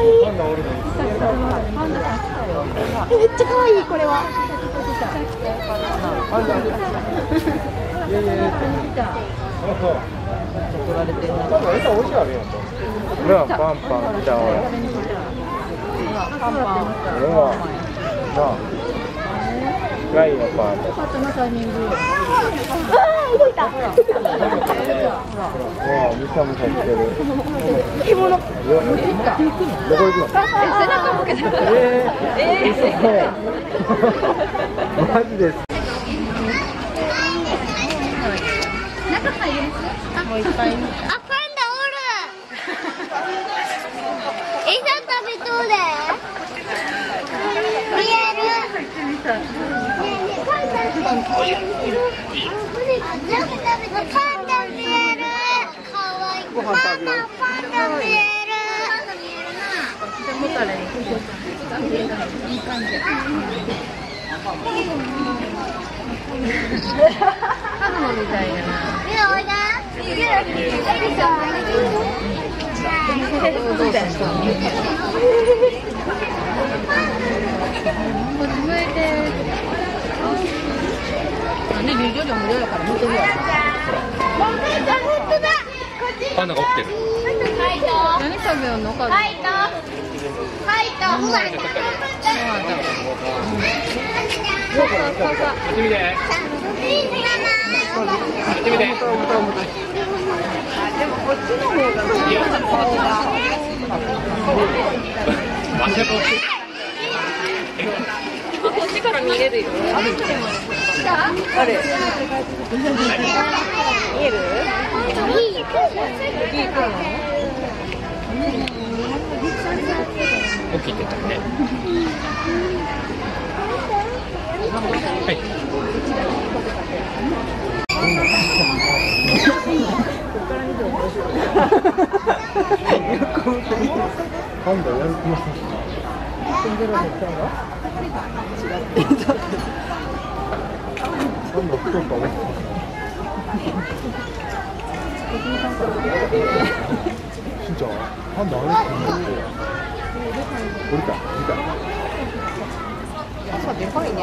愛い。めっちゃ可愛いこれは。動いた。ほら、むしゃむしゃしてる。着物。どこ行くの？背中向けてる。マジです。中入れます？もういっぱい。あ、パンダおる。餌食べとる。見える。パンダ見える。パンダ見える。可愛い。パンダ見える。いい感じ。パンダみたいな。パンダが起きてる。何食べようのか。こっちから見えるよ。あれ。見える？起きてたね。はい。パンダ太ったね。しんちゃん、パンダあれ？降りた？見た？朝でかいね。